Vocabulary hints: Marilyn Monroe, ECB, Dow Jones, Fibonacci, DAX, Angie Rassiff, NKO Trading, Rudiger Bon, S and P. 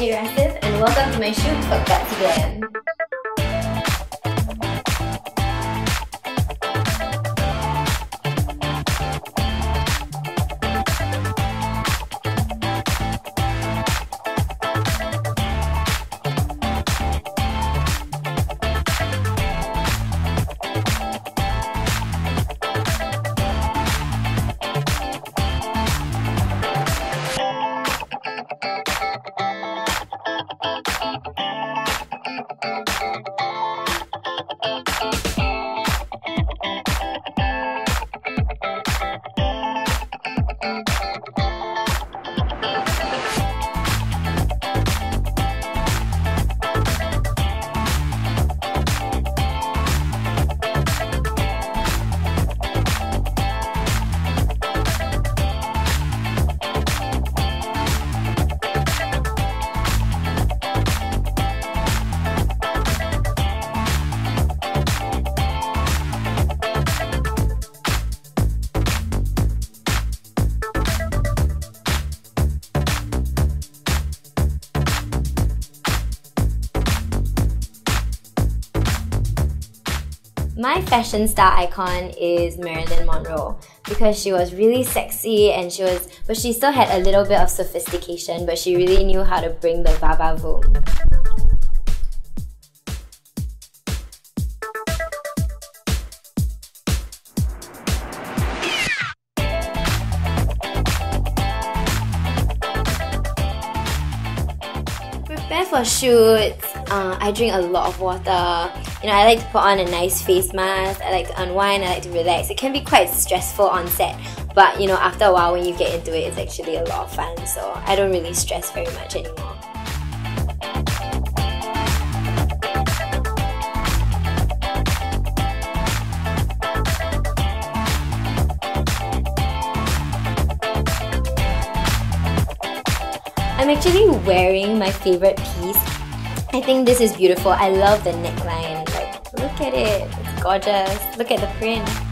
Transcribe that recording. Angie Rassiff, and welcome to my shoe cookbook today. My fashion star icon is Marilyn Monroe because she was really sexy and but she still had a little bit of sophistication, but she really knew how to bring the va-va voom. Prepare for shoots. I drink a lot of water. You know, I like to put on a nice face mask, I like to unwind, I like to relax. It can be quite stressful on set, but you know, after a while when you get into it, it's actually a lot of fun, so I don't really stress very much anymore. I'm actually wearing my favorite piece. I think this is beautiful. I love the neckline. Like, look at it. It's gorgeous. Look at the print.